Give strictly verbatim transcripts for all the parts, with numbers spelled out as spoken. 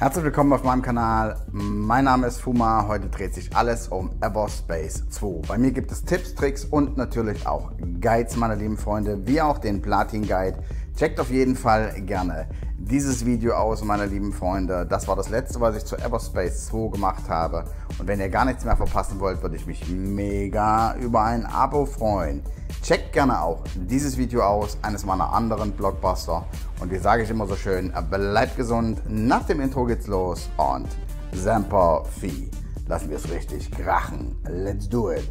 Herzlich willkommen auf meinem Kanal. Mein Name ist Fuma. Heute dreht sich alles um Everspace zwei. Bei mir gibt es Tipps, Tricks und natürlich auch Guides, meine lieben Freunde, wie auch den Platin Guide. Checkt auf jeden Fall gerne dieses Video aus, meine lieben Freunde. Das war das letzte, was ich zu Everspace zwei gemacht habe. Und wenn ihr gar nichts mehr verpassen wollt, würde ich mich mega über ein Abo freuen. Checkt gerne auch dieses Video aus, eines meiner anderen Blockbuster. Und wie sage ich immer so schön, bleibt gesund. Nach dem Intro geht's los und Semper Fi. Lassen wir es richtig krachen. Let's do it.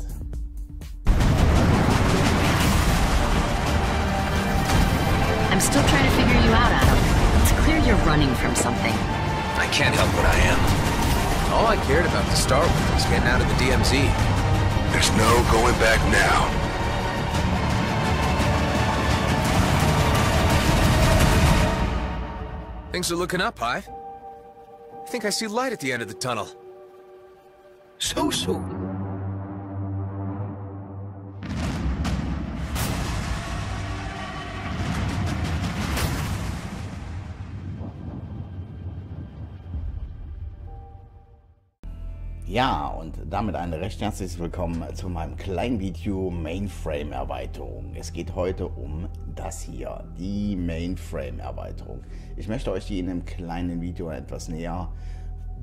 I'm still trying to figure you out, Adam. It's clear you're running from something. I can't help what I am. All I cared about to start with was getting out of the D M Z. There's no going back now. Things are looking up, Hive. I think I see light at the end of the tunnel. So soon. Ja, und damit ein recht herzliches Willkommen zu meinem kleinen Video Mainframe Erweiterung. Es geht heute um das hier, die Mainframe Erweiterung. Ich möchte euch die in einem kleinen Video etwas näher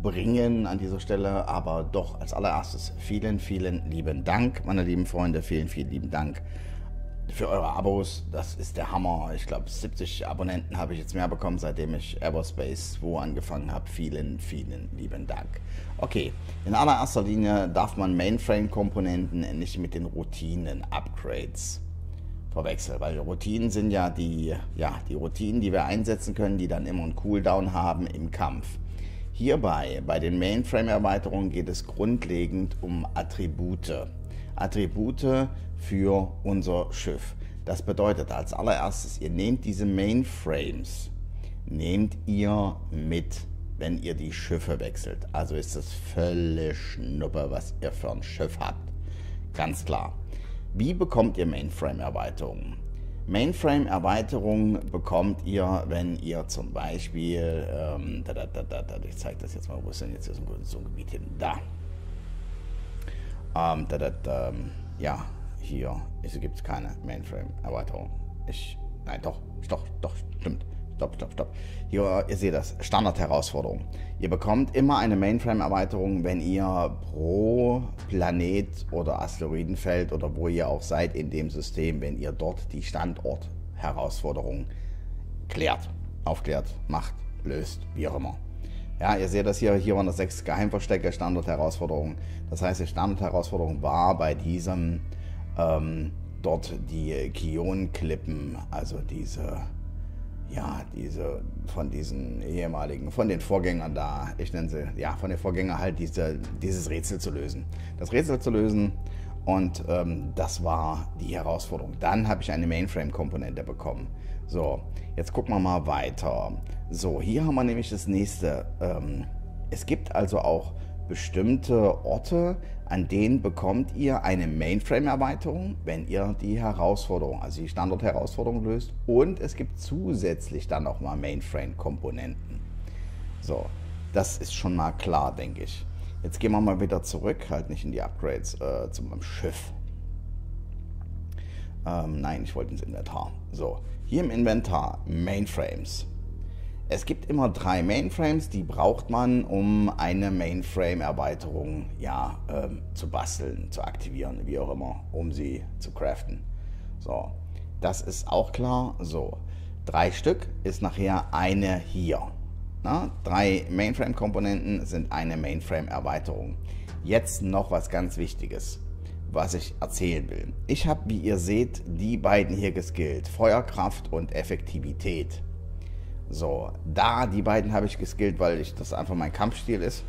bringen an dieser Stelle, aber doch als allererstes vielen, vielen lieben Dank, meine lieben Freunde, vielen, vielen lieben Dank für eure Abos. Das ist der Hammer. Ich glaube, siebzig Abonnenten habe ich jetzt mehr bekommen, seitdem ich Everspace zwei angefangen habe. Vielen, vielen lieben Dank. Okay, in allererster Linie darf man Mainframe-Komponenten nicht mit den Routinen-Upgrades verwechseln, weil Routinen sind ja die, ja die Routinen, die wir einsetzen können, die dann immer einen Cooldown haben im Kampf. Hierbei, bei den Mainframe-Erweiterungen, geht es grundlegend um Attribute. Attribute für unser Schiff. Das bedeutet als allererstes, ihr nehmt diese Mainframes, nehmt ihr mit, wenn ihr die Schiffe wechselt. Also ist das völlig Schnuppe, was ihr für ein Schiff habt. Ganz klar. Wie bekommt ihr Mainframe-Erweiterungen? Mainframe-Erweiterungen bekommt ihr, wenn ihr zum Beispiel, ähm, da, da, da, da, da, ich zeige das jetzt mal, wo ist denn jetzt so ein Gebiet hin? Da. Um, da, da, da, ja, hier gibt es keine Mainframe-Erweiterung. Ich, nein, doch, doch, doch, stimmt. Stopp, stopp, stopp. Hier, ihr seht das, Standard-Herausforderung. Ihr bekommt immer eine Mainframe-Erweiterung, wenn ihr pro Planet oder Asteroidenfeld oder wo ihr auch seid in dem System, wenn ihr dort die Standort-Herausforderung klärt, aufklärt, macht, löst, wie auch immer. Ja, ihr seht das hier, hier waren das sechs Geheimverstecke, Standard-Herausforderungen. Das heißt, die Standard-Herausforderung war bei diesem ähm, dort die Kion-Klippen, also diese, ja, diese von diesen ehemaligen, von den Vorgängern da, ich nenne sie, ja, von den Vorgängern halt diese, dieses Rätsel zu lösen. Das Rätsel zu lösen und ähm, das war die Herausforderung. Dann habe ich eine Mainframe-Komponente bekommen. So, jetzt gucken wir mal weiter. So, hier haben wir nämlich das nächste. Ähm, es gibt also auch bestimmte Orte, an denen bekommt ihr eine Mainframe-Erweiterung, wenn ihr die Herausforderung, also die Standort-Herausforderung löst. Und es gibt zusätzlich dann auch mal Mainframe-Komponenten. So, das ist schon mal klar, denke ich. Jetzt gehen wir mal wieder zurück, halt nicht in die Upgrades, äh, zu meinem Schiff. Ähm, nein, ich wollte ins Inventar. So, hier im Inventar Mainframes. Es gibt immer drei Mainframes, die braucht man, um eine Mainframe-Erweiterung ja, ähm, zu basteln, zu aktivieren, wie auch immer, um sie zu craften. So, das ist auch klar. So, drei Stück ist nachher eine hier. Na, drei Mainframe-Komponenten sind eine Mainframe-Erweiterung. Jetzt noch was ganz Wichtiges, was ich erzählen will. Ich habe, wie ihr seht, die beiden hier geskillt, Feuerkraft und Effektivität. So, da die beiden habe ich geskillt, weil ich, das einfach mein Kampfstil ist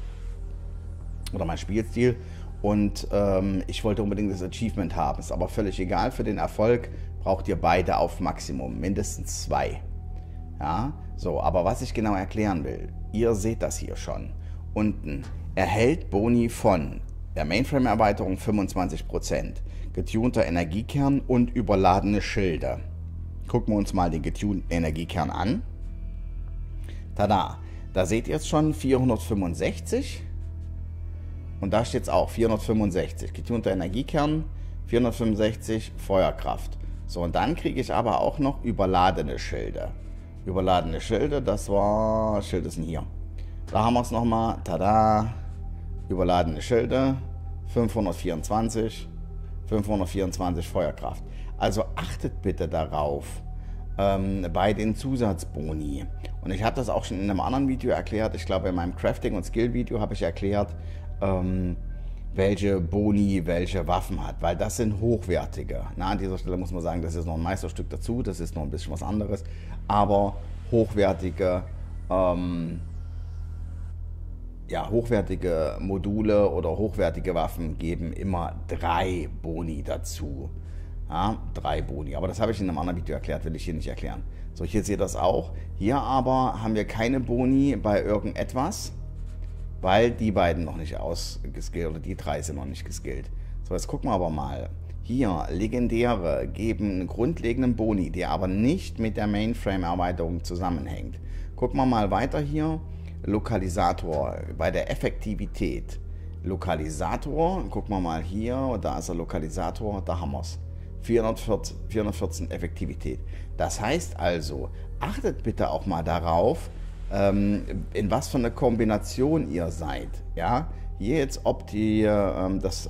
oder mein Spielstil und ähm, ich wollte unbedingt das Achievement haben. Ist aber völlig egal, für den Erfolg braucht ihr beide auf Maximum, mindestens zwei. Ja, so, aber was ich genau erklären will, ihr seht das hier schon. Unten erhält Boni von der Mainframe-Erweiterung fünfundzwanzig Prozent, getunter Energiekern und überladene Schilde. Gucken wir uns mal den getunten Energiekern an. Tada! Da seht ihr jetzt schon vierhundertfünfundsechzig und da steht es auch vierhundertfünfundsechzig, getunter Energiekern, vierhundertfünfundsechzig Feuerkraft. So, und dann kriege ich aber auch noch überladene Schilde. Überladene Schilde, das war, Schilde sind hier. Da haben wir es nochmal, tada, überladene Schilde, fünfhundertvierundzwanzig Feuerkraft. Also achtet bitte darauf, ähm, bei den Zusatzboni. Und ich habe das auch schon in einem anderen Video erklärt, ich glaube in meinem Crafting- und Skill-Video habe ich erklärt, ähm, welche Boni welche Waffen hat, weil das sind hochwertige. Na, an dieser Stelle muss man sagen, das ist noch ein Meisterstück dazu, das ist noch ein bisschen was anderes, aber hochwertige, ähm, ja, hochwertige Module oder hochwertige Waffen geben immer drei Boni dazu. Ja, drei Boni, aber das habe ich in einem anderen Video erklärt, will ich hier nicht erklären. So, hier seht ihr das auch. Hier aber haben wir keine Boni bei irgendetwas, weil die beiden noch nicht ausgeskillt oder die drei sind noch nicht geskillt. So, jetzt gucken wir aber mal. Hier, Legendäre geben einen grundlegenden Boni, der aber nicht mit der Mainframe-Erweiterung zusammenhängt. Gucken wir mal weiter hier. Lokalisator, bei der Effektivität. Lokalisator, gucken wir mal hier, da ist der Lokalisator, da haben wir es. vierhundertvierzehn Effektivität. Das heißt also, achtet bitte auch mal darauf, in was für eine Kombination ihr seid. Ja? Hier jetzt opti, das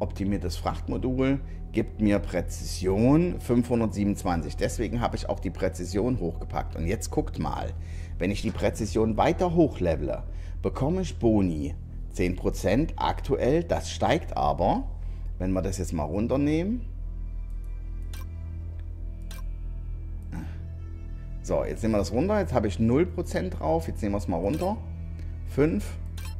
optimiertes Frachtmodul gibt mir Präzision fünfhundertsiebenundzwanzig. Deswegen habe ich auch die Präzision hochgepackt. Und jetzt guckt mal, wenn ich die Präzision weiter hochlevele, bekomme ich Boni zehn Prozent aktuell. Das steigt aber, wenn wir das jetzt mal runternehmen. So, jetzt nehmen wir das runter. Jetzt habe ich null Prozent drauf. Jetzt nehmen wir es mal runter. fünf,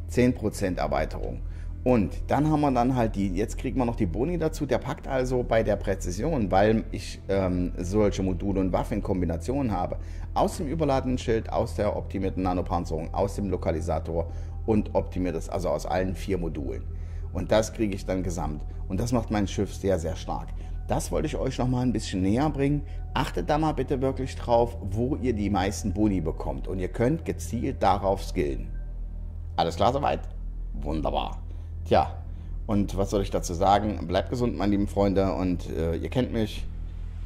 zehn Prozent Erweiterung. Und dann haben wir dann halt die, jetzt kriegen wir noch die Boni dazu. Der packt also bei der Präzision, weil ich ähm, solche Module und Waffen in Kombination habe. Aus dem überladenen Schild, aus der optimierten Nanopanzerung, aus dem Lokalisator und optimiertes, also aus allen vier Modulen. Und das kriege ich dann gesamt. Und das macht mein Schiff sehr, sehr stark. Das wollte ich euch noch mal ein bisschen näher bringen. Achtet da mal bitte wirklich drauf, wo ihr die meisten Boni bekommt. Und ihr könnt gezielt darauf skillen. Alles klar soweit? Wunderbar. Tja, und was soll ich dazu sagen? Bleibt gesund, meine lieben Freunde. Und äh, ihr kennt mich.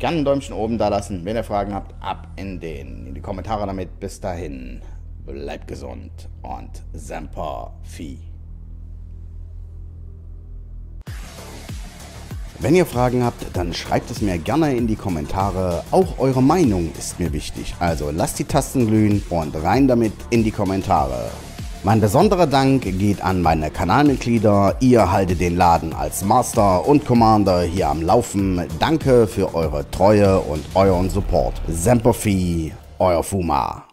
Gerne ein Däumchen oben da lassen. Wenn ihr Fragen habt, ab in, den, in die Kommentare damit. Bis dahin, bleibt gesund und semper fi. Wenn ihr Fragen habt, dann schreibt es mir gerne in die Kommentare. Auch eure Meinung ist mir wichtig. Also lasst die Tasten glühen und rein damit in die Kommentare. Mein besonderer Dank geht an meine Kanalmitglieder. Ihr haltet den Laden als Master und Commander hier am Laufen. Danke für eure Treue und euren Support. Semper Fi, euer Fuma.